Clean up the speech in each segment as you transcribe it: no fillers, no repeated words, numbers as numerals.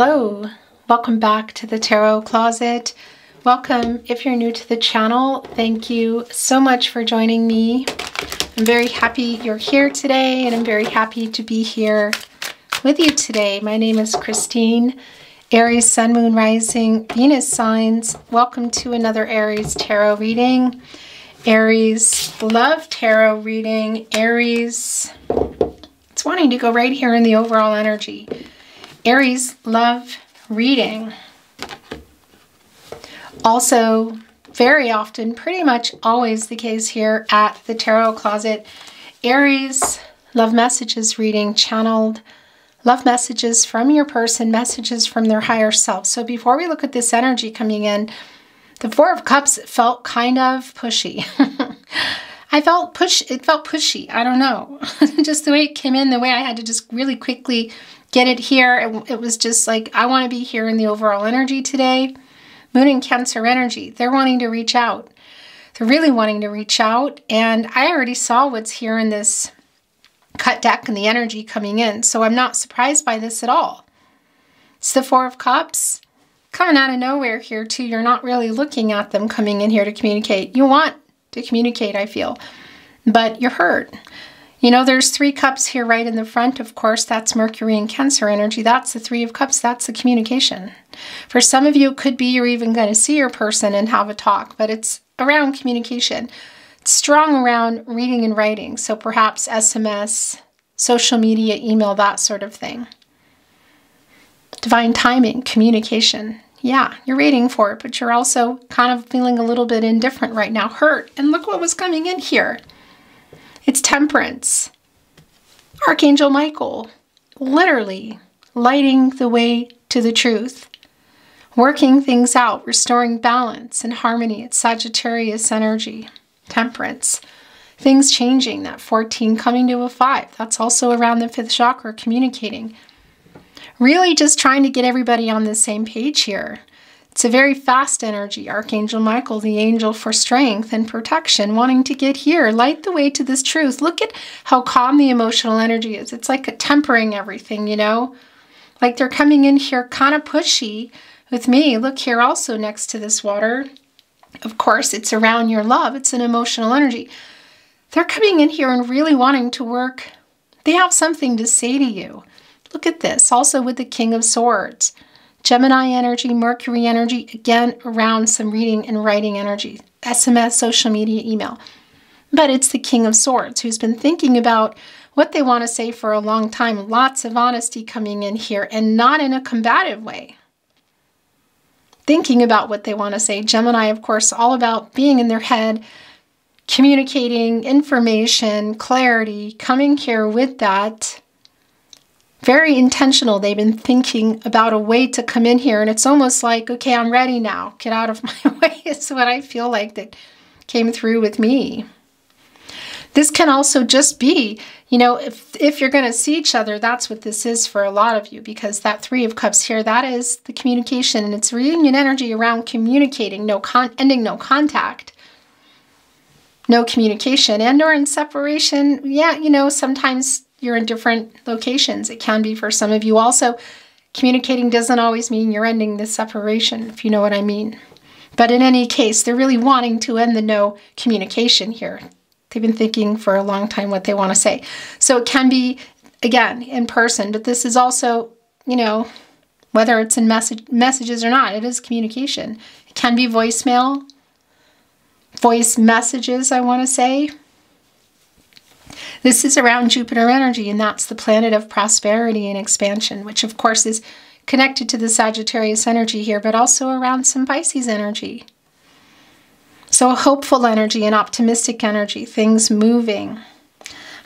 Hello, welcome back to the Tarot Closet. Welcome. If you're new to the channel, thank you so much for joining me. I'm very happy you're here today, and I'm very happy to be here with you today. My name is Christine, Aries Sun, Moon, Rising, Venus signs. Welcome to another Aries Tarot reading, Aries Love Tarot reading, Aries. It's wanting to go right here in the overall energy. Aries Love reading. Also, very often, pretty much always the case here at the Tarot Closet, Aries Love Messages reading, channeled love messages from your person, messages from their higher self. So before we look at this energy coming in, the Four of Cups felt kind of pushy. It felt pushy. I don't know. Just the way it came in, the way I had to just really quickly get it here. It was just like, I want to be here in the overall energy today. Moon and Cancer energy. They're wanting to reach out. They're really wanting to reach out. And I already saw what's here in this cut deck and the energy coming in. So I'm not surprised by this at all. It's the Four of Cups coming out of nowhere here too. You're not really looking at them coming in here to communicate. You want to communicate, I feel, but you're hurt. You know, there's three cups here right in the front, of course. That's Mercury and Cancer energy. That's the Three of Cups. That's the communication. For some of you, it could be you're even going to see your person and have a talk, but it's around communication. It's strong around reading and writing, so perhaps SMS, social media, email, that sort of thing. Divine timing, communication. Yeah, you're waiting for it, but you're also kind of feeling a little bit indifferent right now, hurt. And look what was coming in here. It's Temperance, Archangel Michael, literally lighting the way to the truth, working things out, restoring balance and harmony. It's Sagittarius energy, Temperance, things changing, that 14 coming to a 5. That's also around the 5th chakra, communicating. Really just trying to get everybody on the same page here. It's a very fast energy. Archangel Michael, the angel for strength and protection, wanting to get here, light the way to this truth. Look at how calm the emotional energy is. It's like a tempering everything, you know? Like they're coming in here kind of pushy with me. Look here also next to this water. Of course, it's around your love. It's an emotional energy. They're coming in here and really wanting to work. They have something to say to you. Look at this. Also with the King of Swords. Gemini energy, Mercury energy, again, around some reading and writing energy, SMS, social media, email. But it's the King of Swords who's been thinking about what they want to say for a long time. Lots of honesty coming in here, and not in a combative way. Thinking about what they want to say. Gemini, of course, all about being in their head, communicating, information, clarity, coming here with that. Very intentional. They've been thinking about a way to come in here, and it's almost like, okay, I'm ready now. Get out of my way is what I feel like that came through with me. This can also just be, you know, if you're going to see each other, that's what this is for a lot of you, because that Three of Cups here, that is the communication, and it's reunion energy around communicating, ending no contact. No communication and or in separation. Yeah, you know, sometimes you're in different locations. It can be for some of you also. Communicating doesn't always mean you're ending the separation, if you know what I mean. But in any case, they're really wanting to end the no communication here. They've been thinking for a long time what they want to say. So it can be, again, in person, but this is also, you know, whether it's in messages or not, it is communication. It can be voicemail, voice messages, I want to say. This is around Jupiter energy, and that's the planet of prosperity and expansion, which of course is connected to the Sagittarius energy here, but also around some Pisces energy. So a hopeful energy, an optimistic energy, things moving.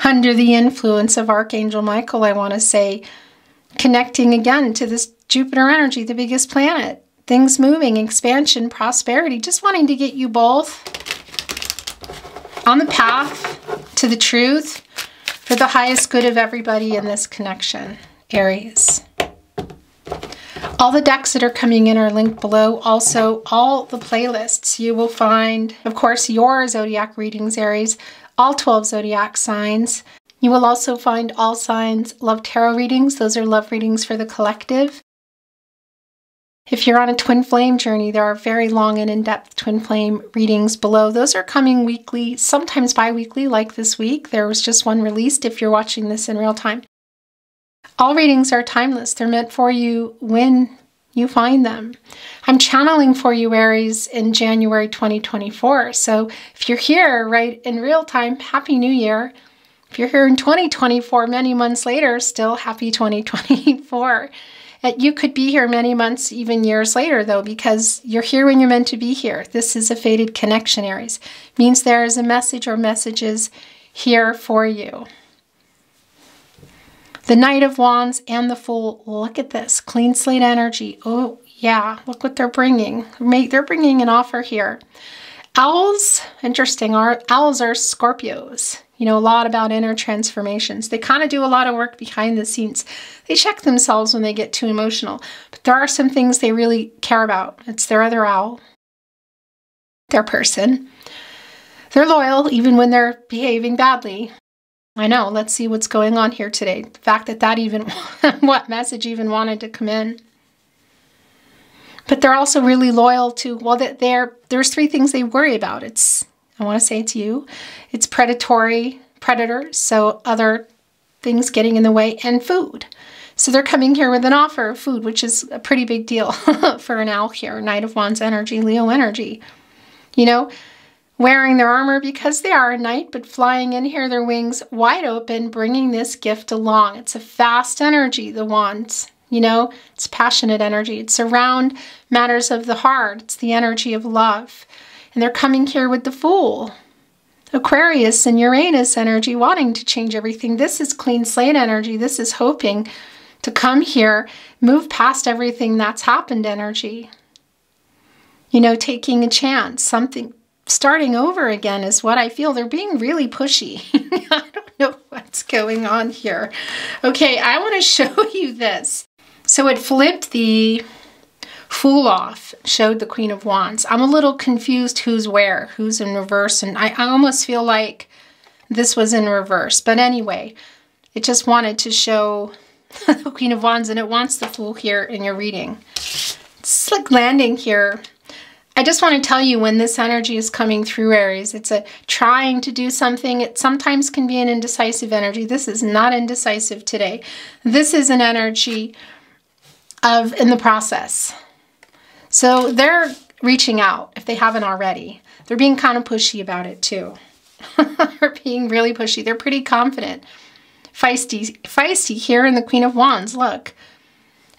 Under the influence of Archangel Michael, I want to say, connecting again to this Jupiter energy, the biggest planet. Things moving, expansion, prosperity, just wanting to get you both on the path to the truth for the highest good of everybody in this connection, Aries. All the decks that are coming in are linked below. Also, all the playlists you will find, of course, your zodiac readings, Aries, all 12 zodiac signs. You will also find all signs love tarot readings. Those are love readings for the collective. If you're on a twin flame journey, there are very long and in-depth twin flame readings below. Those are coming weekly, sometimes bi-weekly, like this week. There was just one released if you're watching this in real time. All readings are timeless. They're meant for you when you find them. I'm channeling for you, Aries, in January 2024. So if you're here right in real time, Happy New Year. If you're here in 2024, many months later, still Happy 2024. You could be here many months, even years later, though, because you're here when you're meant to be here. This is a fated connection, Aries. It means there is a message or messages here for you. The Knight of Wands and the Fool. Look at this. Clean slate energy. Oh, yeah. Look what they're bringing. They're bringing an offer here. Owls. Interesting. Owls are Scorpios. You know a lot about inner transformations. They kind of do a lot of work behind the scenes. They check themselves when they get too emotional. But there are some things they really care about. It's their other owl. Their person. They're loyal even when they're behaving badly. I know, let's see what's going on here today. The fact that even, what message even wanted to come in. But they're also really loyal to, well, there's three things they worry about. I want to say it's you. It's predators, so other things getting in the way, and food. So they're coming here with an offer of food, which is a pretty big deal for an owl here. Knight of Wands energy, Leo energy. You know, wearing their armor because they are a knight, but flying in here, their wings wide open, bringing this gift along. It's a fast energy, the wands, you know, it's passionate energy. It's around matters of the heart. It's the energy of love. And they're coming here with the Fool, Aquarius and Uranus energy, wanting to change everything. This is clean slate energy. This is hoping to come here, move past everything that's happened energy. You know, taking a chance, something. Starting over again is what I feel. They're being really pushy. I don't know what's going on here. Okay, I want to show you this. So it flipped the Fool off, showed the Queen of Wands. I'm a little confused who's where, who's in reverse, and I almost feel like this was in reverse. But anyway, it just wanted to show the Queen of Wands, and it wants the Fool here in your reading. It's like landing here. I just want to tell you when this energy is coming through, Aries, it's a trying to do something. It sometimes can be an indecisive energy. This is not indecisive today. This is an energy of in the process. So they're reaching out if they haven't already. They're being kind of pushy about it too. They're being really pushy. They're pretty confident. Feisty here in the Queen of Wands, look.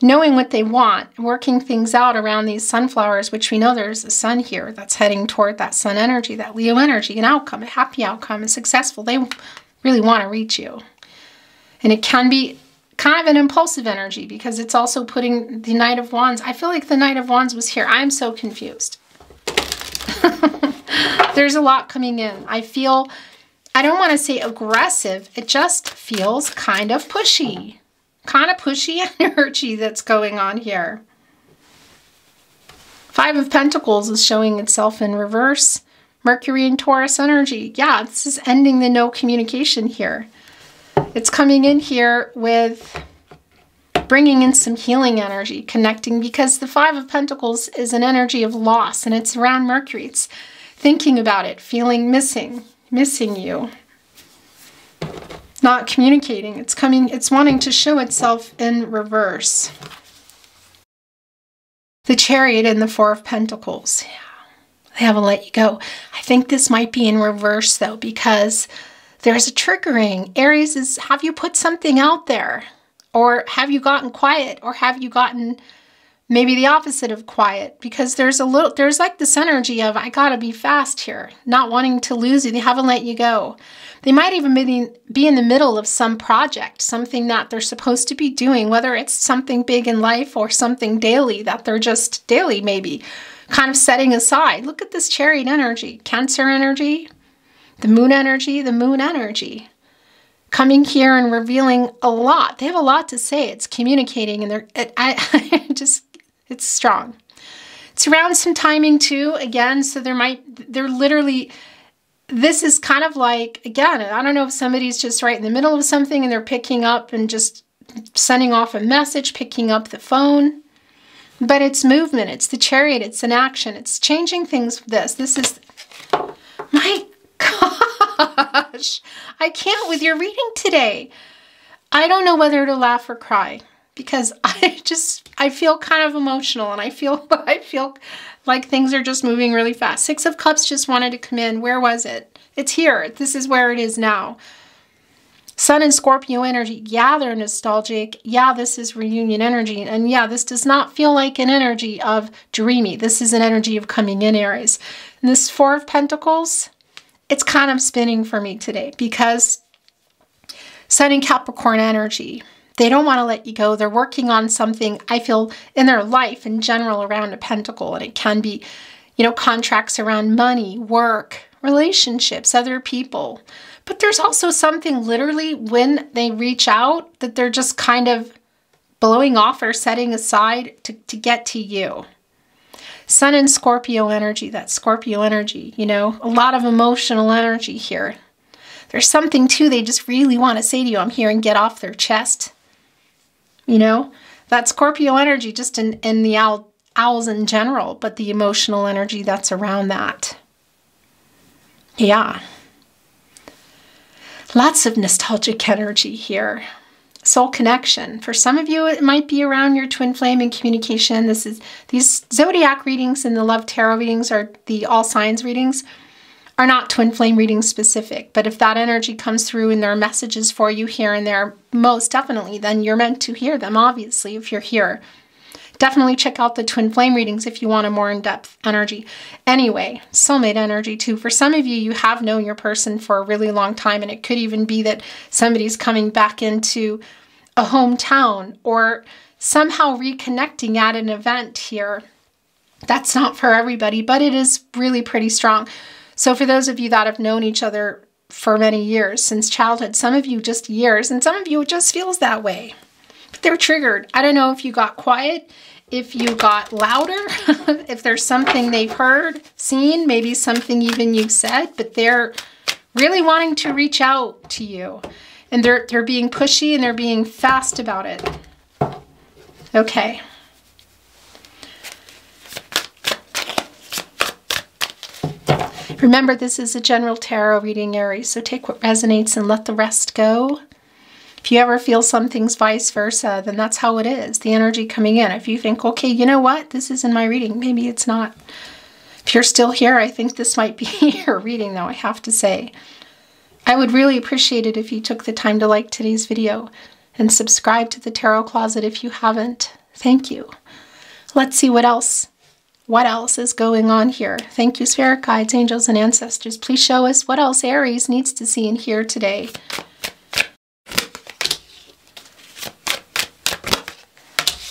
Knowing what they want, working things out around these sunflowers, which we know there's a sun here that's heading toward that sun energy, that Leo energy, an outcome, a happy outcome, a successful. They really want to reach you. And it can be kind of an impulsive energy because it's also putting the Knight of Wands. I feel like the Knight of Wands was here. I'm so confused. There's a lot coming in. I feel, I don't want to say aggressive. It just feels kind of pushy. Kind of pushy energy that's going on here. Five of Pentacles is showing itself in reverse. Mercury and Taurus energy. Yeah, this is ending the no communication here. It's coming in here with bringing in some healing energy, connecting, because the Five of Pentacles is an energy of loss, and it's around Mercury. It's thinking about it, feeling missing you. Not communicating. It's coming, it's wanting to show itself in reverse. The Chariot and the Four of Pentacles. Yeah, they haven't let you go. I think this might be in reverse though, because there's a triggering. Aries is, have you put something out there? Or have you gotten quiet? Or have you gotten maybe the opposite of quiet? Because there's like this energy of, I gotta be fast here, not wanting to lose you. They haven't let you go. They might even be in the middle of some project, something that they're supposed to be doing, whether it's something big in life or something daily that they're just daily maybe kind of setting aside. Look at this Chariot energy, Cancer energy, the moon energy. Coming here and revealing a lot. They have a lot to say. It's communicating and it's strong. It's around some timing too, again, so they're literally... This is kind of like, again, I don't know if somebody's just right in the middle of something and they're picking up and just sending off a message, picking up the phone. But it's movement, it's the Chariot, it's an action, it's changing things. This is, my gosh, I can't with your reading today. I don't know whether to laugh or cry because I feel kind of emotional and I feel like things are just moving really fast. Six of Cups just wanted to come in. Where was it? It's here. This is where it is now. Sun and Scorpio energy, yeah, they're nostalgic. Yeah, this is reunion energy. And yeah, this does not feel like an energy of dreamy. This is an energy of coming in, Aries. And this Four of Pentacles, it's kind of spinning for me today because Sun and Capricorn energy, they don't want to let you go. They're working on something, I feel, in their life in general around a pentacle. And it can be, you know, contracts around money, work, relationships, other people. But there's also something literally when they reach out that they're just kind of blowing off or setting aside to get to you. Sun and Scorpio energy, that Scorpio energy, you know, a lot of emotional energy here. There's something too they just really want to say to you, I'm here, and get off their chest. You know, that Scorpio energy just in the owls in general, but the emotional energy that's around that. Yeah. Lots of nostalgic energy here. Soul connection. For some of you, it might be around your twin flame and communication. These zodiac readings and the love tarot readings are the all signs readings are not twin flame readings specific. But if that energy comes through and there are messages for you here and there, most definitely, then you're meant to hear them, obviously, if you're here. Definitely check out the twin flame readings if you want a more in-depth energy. Anyway, soulmate energy too. For some of you, you have known your person for a really long time, and it could even be that somebody's coming back into a hometown or somehow reconnecting at an event here. That's not for everybody, but it is really pretty strong. So for those of you that have known each other for many years, since childhood, some of you just years, and some of you it just feels that way. They're triggered. I don't know if you got quiet, if you got louder, if there's something they've heard, seen, maybe something even you've said, but they're really wanting to reach out to you. And they're being pushy and they're being fast about it. Okay. Remember, this is a general tarot reading, Aries, so take what resonates and let the rest go. If you ever feel something's vice versa, then that's how it is, the energy coming in. If you think, okay, you know what? This is in my reading. Maybe it's not. If you're still here, I think this might be your reading, though, I have to say. I would really appreciate it if you took the time to like today's video and subscribe to the Tarot Closet if you haven't. Thank you. Let's see what else. What else is going on here? Thank you, Spirit Guides, Angels, and Ancestors. Please show us what else Aries needs to see and hear today.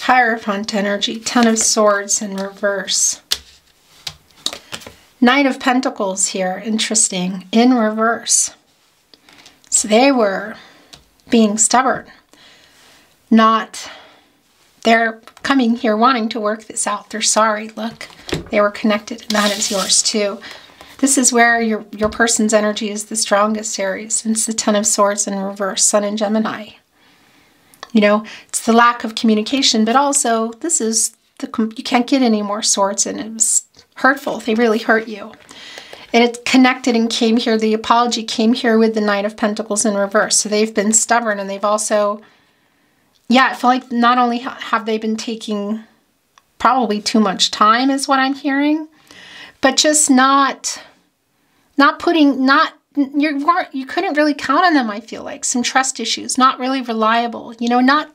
Hierophant energy, Ten of Swords in reverse. Knight of Pentacles here, interesting, in reverse. So they were being stubborn. They're coming here wanting to work this out. They're sorry, look, they were connected, and that is yours too. This is where your person's energy is the strongest, Aries. It's the Ten of Swords in reverse, Sun and Gemini. You know, it's the lack of communication, but also this is, you can't get any more swords, and it was hurtful. They really hurt you. And it connected and came here, the apology came here with the Knight of Pentacles in reverse. So they've been stubborn, and they've also, yeah, I feel like not only have they been taking probably too much time is what I'm hearing, but just you couldn't really count on them, I feel like. Some trust issues, not really reliable, you know, not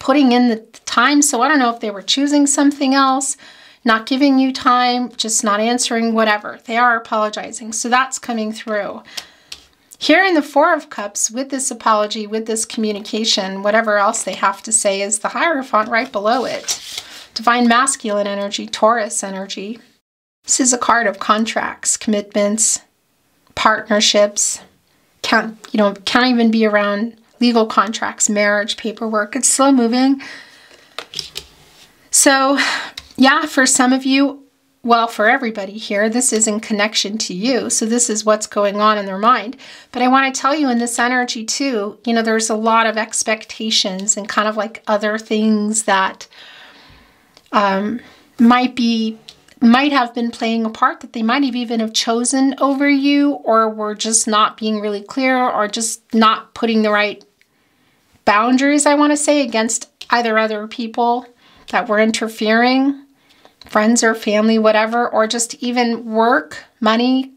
putting in the time. So I don't know if they were choosing something else, not giving you time, just not answering, whatever. They are apologizing. So that's coming through. Here in the Four of Cups, with this apology, with this communication, whatever else they have to say, is the Hierophant right below it. Divine masculine energy, Taurus energy. This is a card of contracts, commitments, partnerships, can't even be around legal contracts, marriage, paperwork. It's slow moving. So yeah, for some of you, well, for everybody here, this is in connection to you. So this is what's going on in their mind. But I want to tell you in this energy too, you know, there's a lot of expectations and kind of like other things that might have been playing a part, that they might have even have chosen over you, or were just not being really clear, or just not putting the right boundaries, I want to say, against either other people that were interfering, friends or family, whatever, or just even work, money,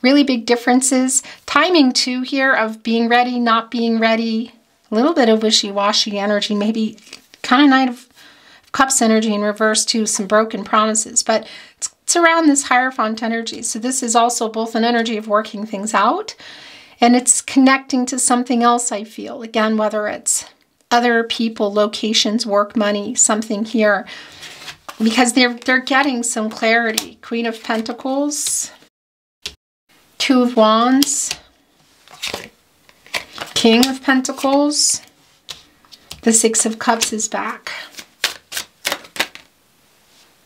really big differences. Timing too here of being ready, not being ready, a little bit of wishy-washy energy, maybe kind of Knight of Cups energy in reverse too, some broken promises, but it's around this Hierophant energy. So this is also both an energy of working things out, and it's connecting to something else, I feel. Again, whether it's other people, locations, work, money, something here, because they're getting some clarity. Queen of Pentacles, Two of Wands, King of Pentacles, the Six of Cups is back,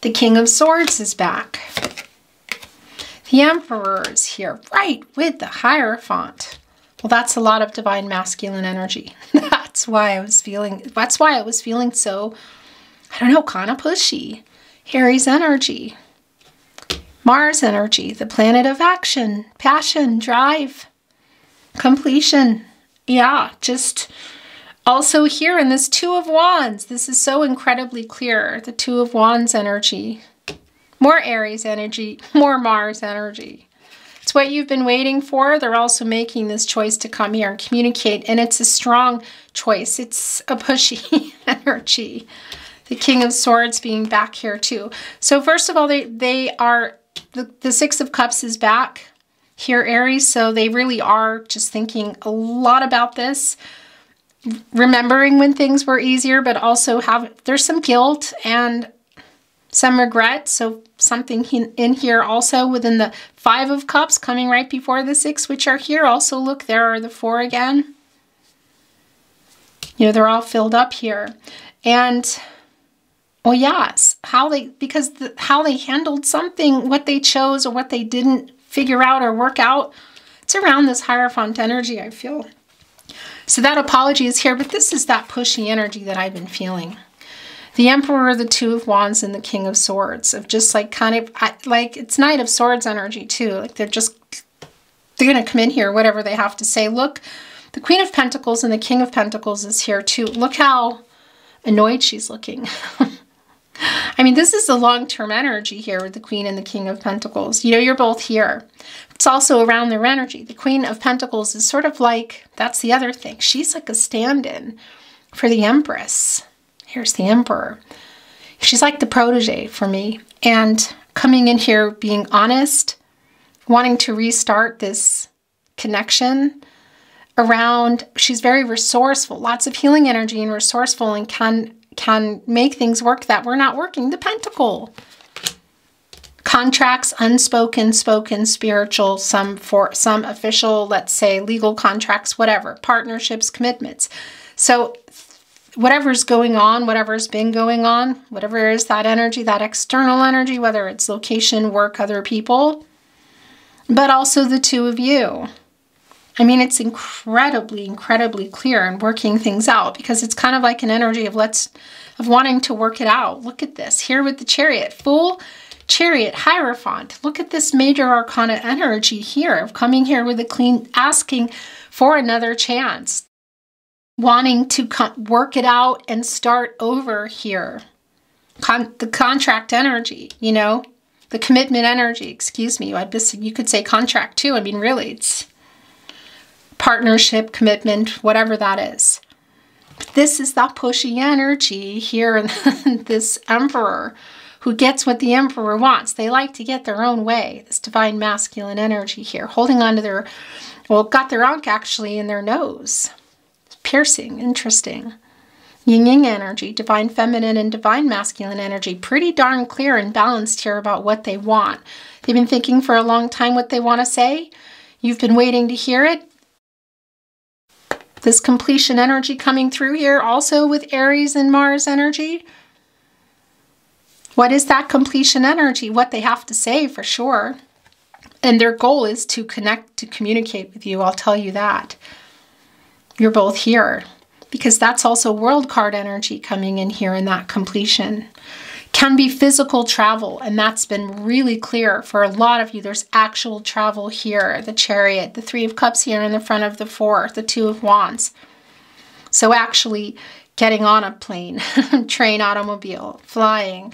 the King of Swords is back, the Emperor is here, right with the Hierophant. Well, that's a lot of divine masculine energy. That's why I was feeling so, I don't know, kind of pushy. Aries energy, Mars energy, the planet of action, passion, drive, completion. Yeah, just also here in this Two of Wands, this is so incredibly clear. The Two of Wands energy, more Aries energy, more Mars energy. It's what you've been waiting for. They're also making this choice to come here and communicate, and it's a strong choice. It's a pushy energy. The King of Swords being back here too. So first of all, the Six of Cups is back here, Aries, so they really are just thinking a lot about this, remembering when things were easier, but also there's some guilt and some regret, so something in here also within the Five of Cups coming right before the Six, which are here. Also, look, there are the Four again. You know, they're all filled up here. And, well, yes, how they handled something, what they chose or what they didn't figure out or work out, it's around this Hierophant energy, I feel. So that apology is here, but this is that pushy energy that I've been feeling. The Emperor, the Two of Wands, and the King of Swords, of just like kind of like it's Knight of Swords energy too. Like they're going to come in here, whatever they have to say. Look, the Queen of Pentacles and the King of Pentacles is here too. Look how annoyed she's looking. I mean, this is the long-term energy here with the Queen and the King of Pentacles. You know, you're both here. It's also around their energy. The Queen of Pentacles is sort of like, that's the other thing. She's like a stand-in for the Empress. Here's the Emperor. She's like the protege for me. And coming in here, being honest, wanting to restart this connection around, she's very resourceful, lots of healing energy and resourceful, and can make things work that we're not working. The Pentacle. Contracts, unspoken, spoken, spiritual, some official, let's say legal contracts, whatever, partnerships, commitments. So whatever's going on, whatever's been going on, whatever is that energy, that external energy, whether it's location, work, other people, but also the two of you. I mean, it's incredibly, incredibly clear and working things out, because it's kind of like an energy of wanting to work it out. Look at this here with the Chariot, full Chariot, Hierophant. Look at this major arcana energy here of coming here with a clean, asking for another chance, wanting to work it out and start over here. The contract energy, you know, the commitment energy, excuse me. You could say contract too. I mean, really, it's partnership, commitment, whatever that is. This is that pushy energy here in this Emperor, who gets what the Emperor wants. They like to get their own way. This divine masculine energy here, holding on to their, well, got their ankh actually in their nose. Piercing, interesting. Yin-yang energy, divine feminine and divine masculine energy, pretty darn clear and balanced here about what they want. They've been thinking for a long time what they want to say. You've been waiting to hear it. This completion energy coming through here also with Aries and Mars energy. What is that completion energy? What they have to say for sure. And their goal is to connect, to communicate with you. I'll tell you that. You're both here, because that's also world card energy coming in here in that completion. can be physical travel, and that's been really clear for a lot of you. There's actual travel here, the Chariot, the Three of Cups here in the front of the Four, the Two of Wands. So actually getting on a plane, train, automobile, flying,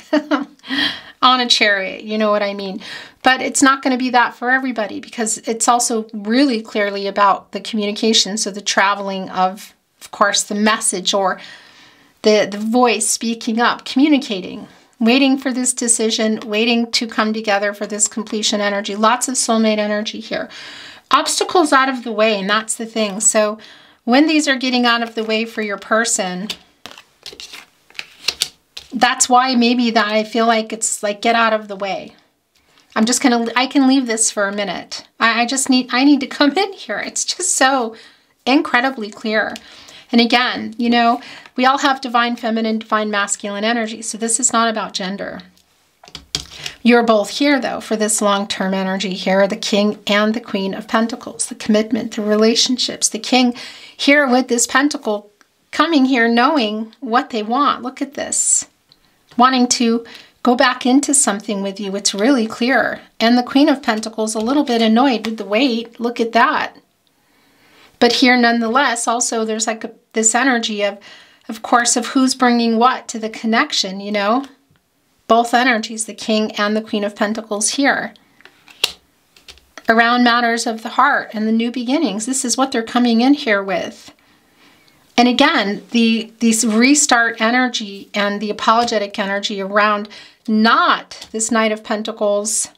on a chariot, you know what I mean. But it's not going to be that for everybody, because it's also really clearly about the communication, so the traveling of course, the message or the voice speaking up, communicating, waiting for this decision, waiting to come together for this completion energy. Lots of soulmate energy here. Obstacles out of the way, and that's the thing. So when these are getting out of the way for your person, that's why maybe that I feel like it's like, get out of the way. I'm just going to, I can leave this for a minute. I need to come in here. It's just so incredibly clear. And again, you know, we all have divine feminine, divine masculine energy. So this is not about gender. You're both here though for this long-term energy here, the King and the Queen of Pentacles, the commitment, the relationships, the King here with this Pentacle coming here, knowing what they want. Look at this, wanting to go back into something with you. It's really clear. And the Queen of Pentacles, a little bit annoyed with the wait. Look at that. But here, nonetheless, also there's like this energy of course, of who's bringing what to the connection, you know? Both energies, the King and the Queen of Pentacles here. Around matters of the heart and the new beginnings. This is what they're coming in here with. And again, these restart energy and the apologetic energy around not this Knight of Pentacles,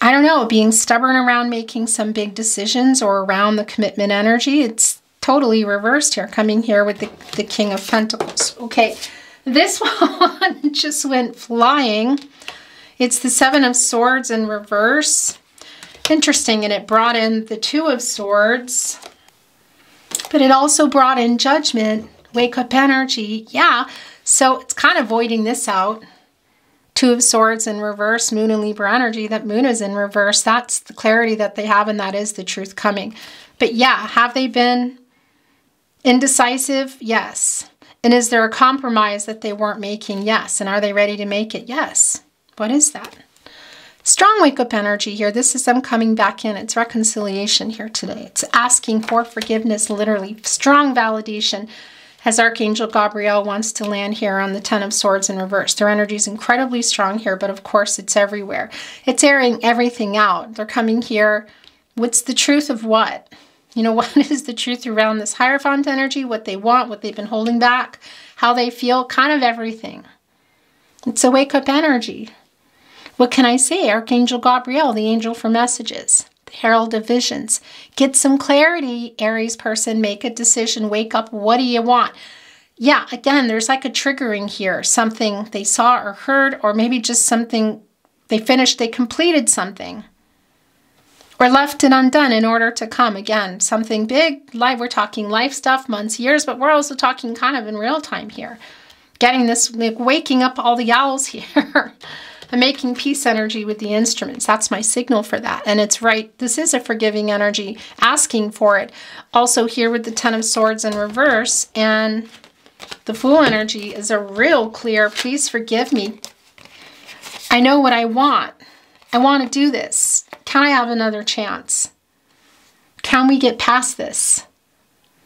I don't know, being stubborn around making some big decisions or around the commitment energy. It's totally reversed here, coming here with the King of Pentacles. Okay, this one just went flying. It's the Seven of Swords in reverse. Interesting, and it brought in the Two of Swords, but it also brought in judgment, wake up energy. Yeah, so it's kind of voiding this out. Two of Swords in reverse, Moon and Libra energy. That Moon is in reverse. That's the clarity that they have, and that is the truth coming. But yeah, have they been indecisive? Yes. And is there a compromise that they weren't making? Yes. And are they ready to make it? Yes. What is that? Strong wake-up energy here. This is them coming back in. It's reconciliation here today. It's asking for forgiveness, literally. Strong validation, as Archangel Gabriel wants to land here on the Ten of Swords in reverse. Their energy is incredibly strong here, but of course it's everywhere. It's airing everything out. They're coming here. What's the truth of what? You know, what is the truth around this Hierophant energy? What they want, what they've been holding back, how they feel, kind of everything. It's a wake-up energy. What can I say? Archangel Gabriel, the angel for messages, herald of visions. Get some clarity, Aries person. Make a decision. Wake up. What do you want? Yeah, again, there's like a triggering here. Something they saw or heard, or maybe just something they finished, they completed something, or left it undone in order to come. Again, something big, live. We're talking life stuff, months, years, but we're also talking kind of in real time here. Getting this, like, waking up all the owls here. I'm making peace energy with the instruments. That's my signal for that. And it's right. This is a forgiving energy, asking for it. Also here with the Ten of Swords in reverse, and the Fool energy is a real clear, please forgive me. I know what I want. I want to do this. Can I have another chance? Can we get past this?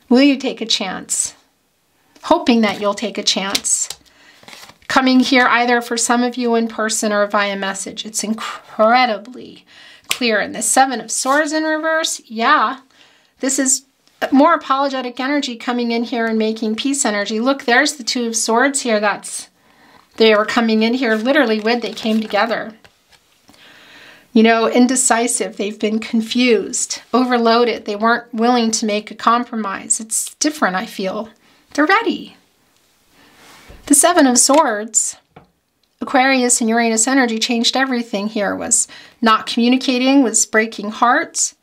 Will you take a chance? Hoping that you'll take a chance. Coming here either for some of you in person or via message. It's incredibly clear. And the Seven of Swords in reverse, yeah, this is more apologetic energy coming in here and making peace energy. Look, there's the Two of Swords here. That's, they were coming in here literally when they came together. You know, indecisive, they've been confused, overloaded. They weren't willing to make a compromise. It's different, I feel. They're ready. The Seven of Swords, Aquarius and Uranus energy changed everything here. Was not communicating, was breaking hearts.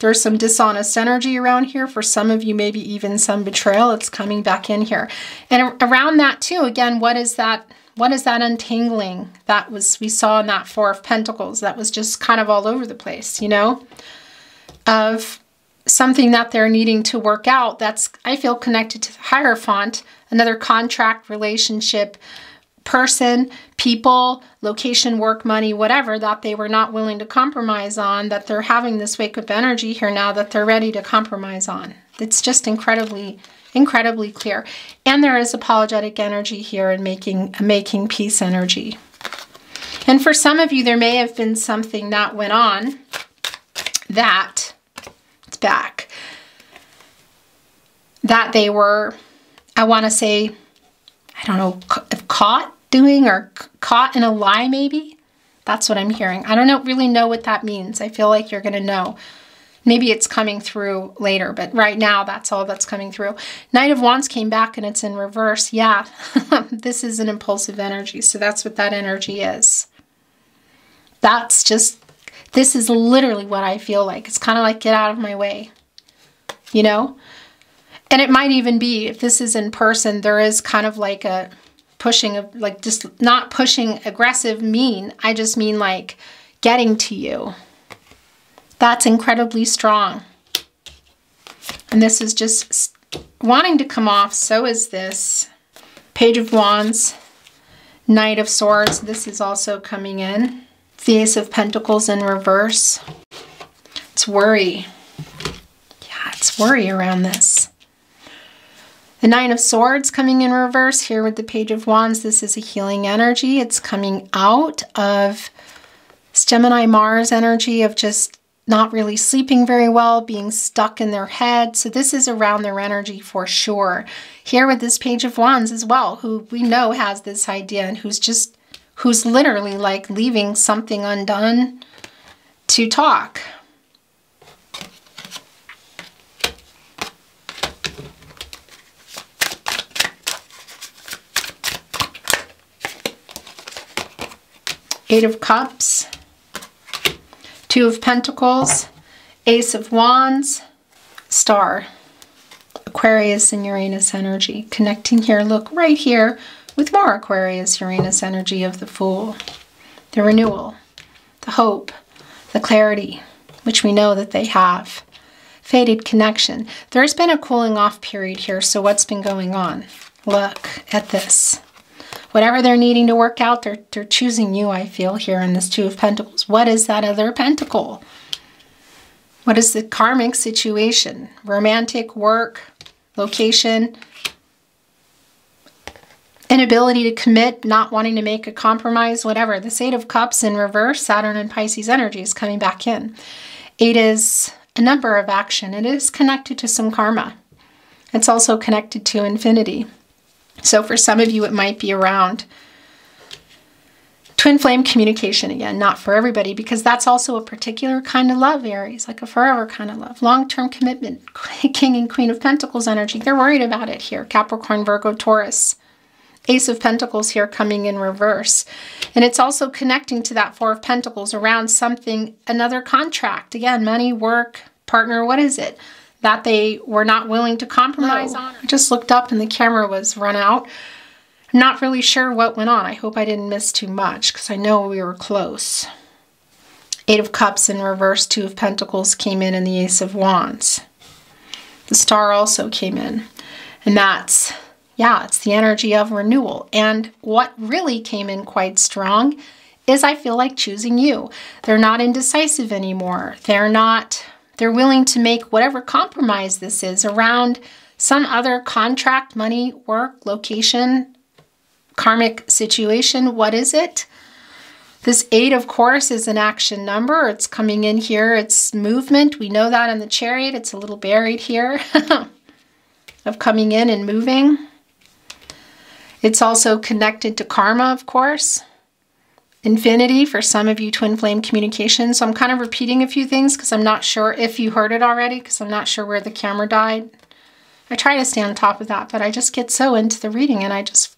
There's some dishonest energy around here. For some of you, maybe even some betrayal. It's coming back in here. And around that too, again, what is that? What is that untangling that was, we saw in that Four of Pentacles? That was just kind of all over the place, you know, of something that they're needing to work out. That's, I feel, connected to the Hierophant, another contract, relationship, person, people, location, work, money, whatever, that they were not willing to compromise on, that they're having this wake-up energy here now that they're ready to compromise on. It's just incredibly clear. And there is apologetic energy here and making peace energy. And for some of you, there may have been something that went on that, it's back, that they were, I want to say, I don't know if caught doing or caught in a lie maybe. That's what I'm hearing. I don't really know what that means. I feel like you're going to know. Maybe it's coming through later, but right now that's all that's coming through. Knight of Wands came back and it's in reverse. Yeah, this is an impulsive energy. So that's what that energy is. That's just, this is literally what I feel like. It's kind of like, get out of my way, you know? And it might even be, if this is in person, there is kind of like a pushing, of like just not pushing aggressive mean. I just mean like getting to you. That's incredibly strong. And this is just wanting to come off. So is this Page of Wands, Knight of Swords. This is also coming in. The Ace of Pentacles in reverse. It's worry. Yeah, it's worry around this. The Nine of Swords coming in reverse here with the Page of Wands. This is a healing energy. It's coming out of Gemini Mars energy of just not really sleeping very well, being stuck in their head. So this is around their energy for sure. Here with this Page of Wands as well, who we know has this idea and who's literally like leaving something undone to talk. Eight of Cups. Two of Pentacles, Ace of Wands, Star, Aquarius and Uranus energy. Connecting here, look right here with more Aquarius, Uranus energy of the Fool, the renewal, the hope, the clarity, which we know that they have. Faded connection. There's been a cooling off period here, so what's been going on? Look at this. Whatever they're needing to work out, they're choosing you, I feel, here in this Two of Pentacles. What is that other pentacle? What is the karmic situation? Romantic, work, location, inability to commit, not wanting to make a compromise, whatever. This Eight of Cups in reverse, Saturn and Pisces energy is coming back in. It is a number of action. It is connected to some karma. It's also connected to infinity. So for some of you, it might be around twin flame communication again, not for everybody, because that's also a particular kind of love, Aries, like a forever kind of love, long-term commitment, King and Queen of Pentacles energy. They're worried about it here. Capricorn, Virgo, Taurus, Ace of Pentacles here coming in reverse. And it's also connecting to that Four of Pentacles around something, another contract. Again, money, work, partner, what is it? That they were not willing to compromise on. I just looked up and the camera was run out. I'm not really sure what went on. I hope I didn't miss too much because I know we were close. Eight of Cups in reverse, Two of Pentacles came in and the Ace of Wands. The Star also came in. And that's, yeah, it's the energy of renewal. And what really came in quite strong is I feel like choosing you. They're not indecisive anymore. They're willing to make whatever compromise this is around some other contract, money, work, location, karmic situation. What is it? This eight, of course, is an action number. It's coming in here. It's movement. We know that in the Chariot. It's a little buried here of coming in and moving. It's also connected to karma, of course. Infinity for some of you, twin flame communication. So I'm kind of repeating a few things because I'm not sure if you heard it already because I'm not sure where the camera died. I try to stay on top of that, but I just get so into the reading and I just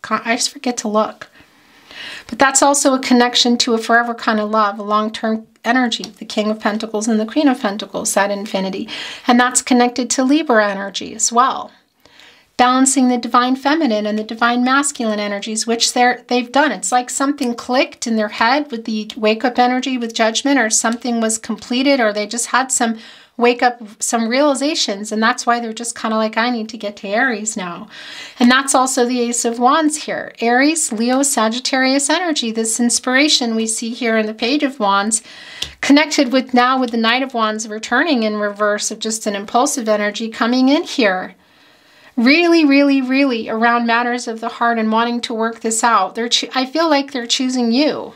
forget to look. But that's also a connection to a forever kind of love, a long-term energy, the King of Pentacles and the Queen of Pentacles, that infinity. And that's connected to Libra energy as well. Balancing the divine feminine and the divine masculine energies, which they've done. It's like something clicked in their head with the wake-up energy with judgment, or something was completed, or they just had some wake up some realizations, and that's why they're just kind of like, I need to get to Aries now. And that's also the Ace of Wands here. Aries, Leo, Sagittarius energy, this inspiration we see here in the Page of Wands, connected with now with the Knight of Wands returning in reverse, of just an impulsive energy coming in here. Really, really, really around matters of the heart and wanting to work this out. I feel like they're choosing you.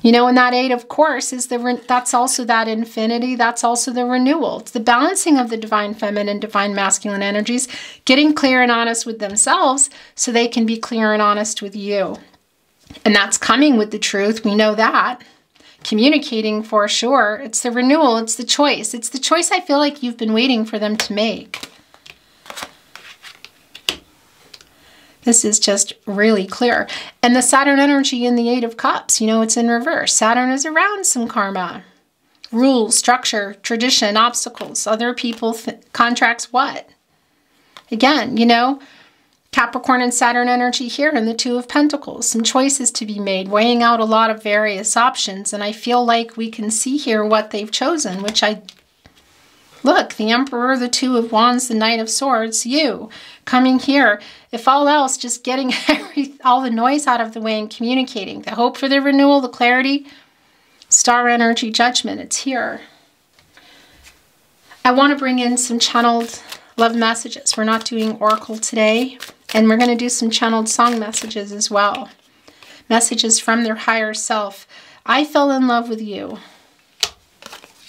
You know, and that 8, of course, is that's also that infinity. That's also the renewal. It's the balancing of the divine feminine, divine masculine energies, getting clear and honest with themselves so they can be clear and honest with you. And that's coming with the truth. We know that. Communicating for sure. It's the renewal. It's the choice. It's the choice I feel like you've been waiting for them to make. This is just really clear. And the Saturn energy in the 8 of Cups, you know, it's in reverse. Saturn is around some karma, rules, structure, tradition, obstacles, other people, contracts, what? Again, you know, Capricorn and Saturn energy here in the 2 of Pentacles. Some choices to be made, weighing out a lot of various options. And I feel like we can see here what they've chosen, which I... Look, the Emperor, the 2 of Wands, the Knight of Swords, you coming here. If all else, just getting all the noise out of the way and communicating. The hope for the renewal, the clarity, star energy, judgment, it's here. I want to bring in some channeled love messages. We're not doing oracle today, and we're going to do some channeled song messages as well. Messages from their higher self. I fell in love with you.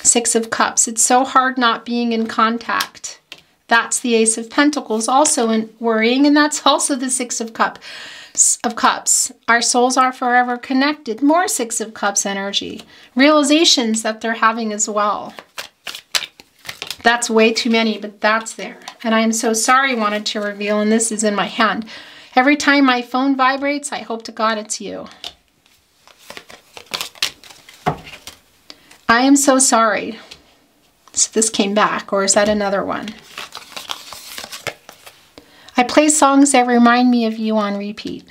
6 of Cups. It's so hard not being in contact. That's the Ace of Pentacles also in worrying, and that's also the 6 of Cups. Our souls are forever connected. More 6 of Cups energy. Realizations that they're having as well. That's way too many, but that's there. And I am so sorry, wanted to reveal, and this is in my hand. Every time my phone vibrates, I hope to God it's you. I am so sorry. So this came back, or is that another one? I play songs that remind me of you on repeat.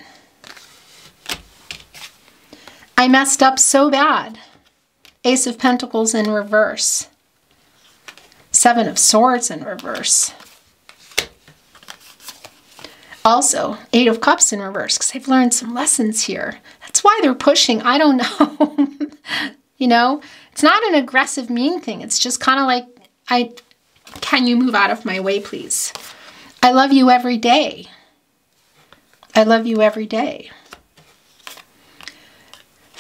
I messed up so bad. Ace of Pentacles in reverse. 7 of Swords in reverse. Also, 8 of Cups in reverse, because I've learned some lessons here. That's why they're pushing. I don't know. You know, it's not an aggressive, mean thing. It's just kind of like, can you move out of my way, please? I love you every day. I love you every day.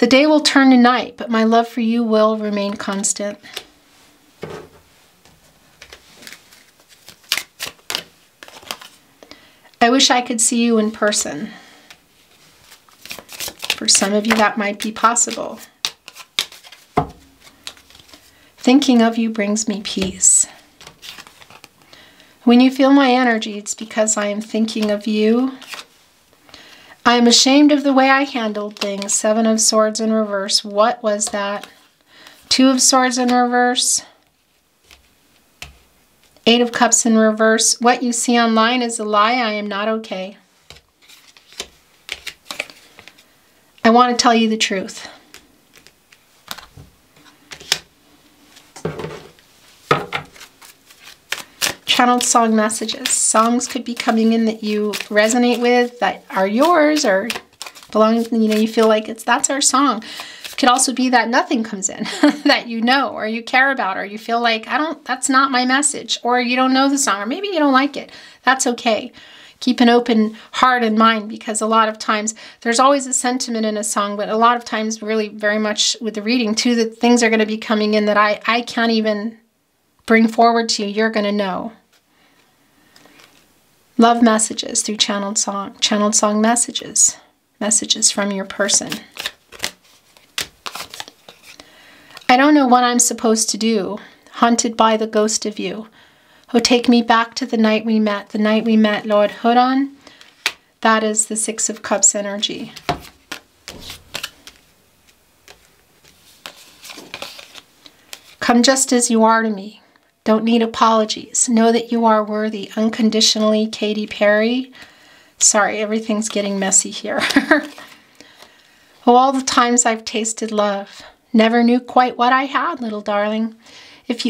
The day will turn to night, but my love for you will remain constant. I wish I could see you in person. For some of you, that might be possible. Thinking of you brings me peace. When you feel my energy, it's because I am thinking of you. I am ashamed of the way I handled things. 7 of Swords in reverse. What was that? 2 of Swords in reverse. 8 of Cups in reverse. What you see online is a lie. I am not okay. I want to tell you the truth. Channeled song messages. Songs could be coming in that you resonate with, that are yours or belong, you know, you feel like it's, that's our song. It could also be that nothing comes in that you know, or you care about, or you feel like, I don't, that's not my message, or you don't know the song, or maybe you don't like it. That's okay. Keep an open heart and mind, because a lot of times there's always a sentiment in a song, but a lot of times really very much with the reading too, that things are going to be coming in that I can't even bring forward to you. You're going to know. Love messages through channeled song messages, messages from your person. I don't know what I'm supposed to do, haunted by the ghost of you. Oh, take me back to the night we met, Lord Huron. That is the 6 of Cups energy. Come just as you are to me. Don't need apologies. Know that you are worthy. Unconditionally, Katy Perry. Sorry, everything's getting messy here. Oh, all the times I've tasted love. Never knew quite what I had, little darling. If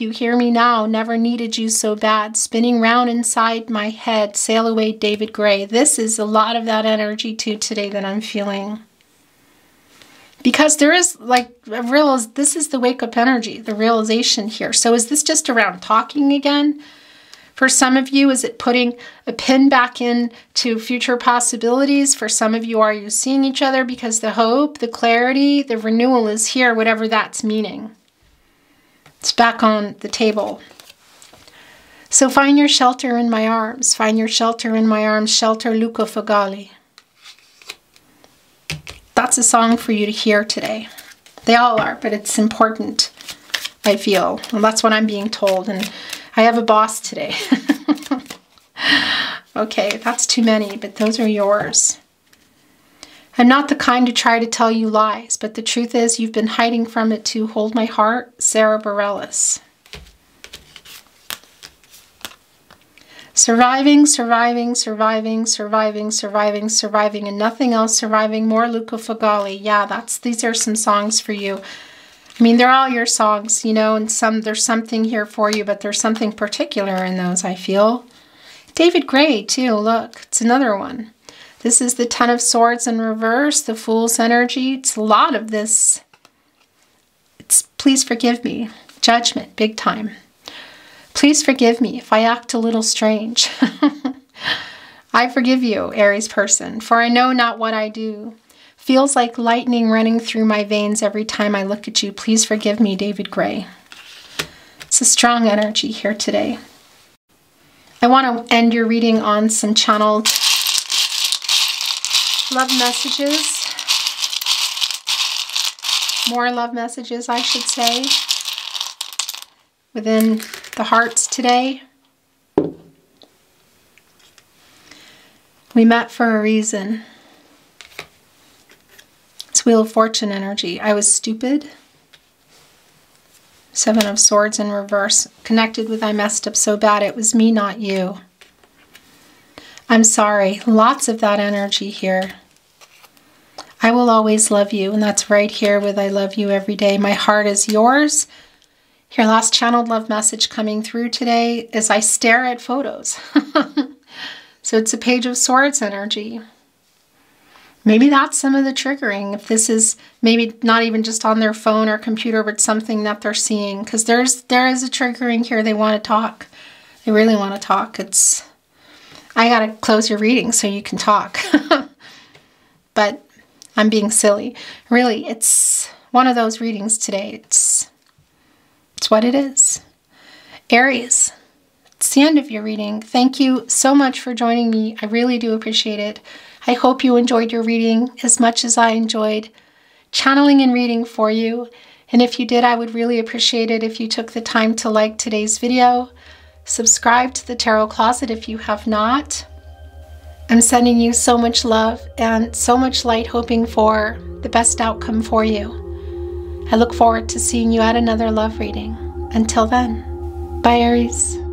you hear me now, never needed you so bad. Spinning round inside my head, sail away, David Gray. This is a lot of that energy too today that I'm feeling. Because there is like a this is the wake up energy, the realization here. So is this just around talking again? For some of you, is it putting a pin back in to future possibilities? For some of you, are you seeing each other? Because the hope, the clarity, the renewal is here, whatever that's meaning. It's back on the table. So find your shelter in my arms. Find your shelter in my arms. Shelter, Luca Fogali. That's a song for you to hear today. They all are, but it's important, I feel. And that's what I'm being told. And I have a boss today. Okay, that's too many, but those are yours. I'm not the kind to try to tell you lies, but the truth is you've been hiding from it too. Hold my heart, Sarah Bareilles. Surviving, and nothing else. Surviving, more Luca Fogali. Yeah, these are some songs for you. I mean, they're all your songs, you know, and there's something here for you, but there's something particular in those, I feel. David Gray, too, look, it's another one. This is the 10 of Swords in reverse, the Fool's energy. It's a lot of this. It's, please forgive me. Judgment, big time. Please forgive me if I act a little strange. I forgive you, Aries person, for I know not what I do. Feels like lightning running through my veins every time I look at you. Please forgive me, David Gray. It's a strong energy here today. I want to end your reading on some channeled love messages. More love messages, I should say, within the hearts today. We met for a reason. Wheel of Fortune energy. I was stupid. 7 of Swords in reverse. Connected with I messed up so bad. It was me, not you. I'm sorry. Lots of that energy here. I will always love you. And that's right here with I love you every day. My heart is yours. Your last channeled love message coming through today is I stare at photos. So it's a Page of Swords energy. Maybe that's some of the triggering, if this is maybe not even just on their phone or computer, but something that they're seeing. Because there is a triggering here. They want to talk. They really want to talk. I got to close your reading so you can talk. But I'm being silly. Really, it's one of those readings today. It's what it is. Aries, it's the end of your reading. Thank you so much for joining me. I really do appreciate it. I hope you enjoyed your reading as much as I enjoyed channeling and reading for you. And if you did, I would really appreciate it if you took the time to like today's video, subscribe to the Tarot Closet if you have not. I'm sending you so much love and so much light, hoping for the best outcome for you. I look forward to seeing you at another love reading. Until then, bye, Aries.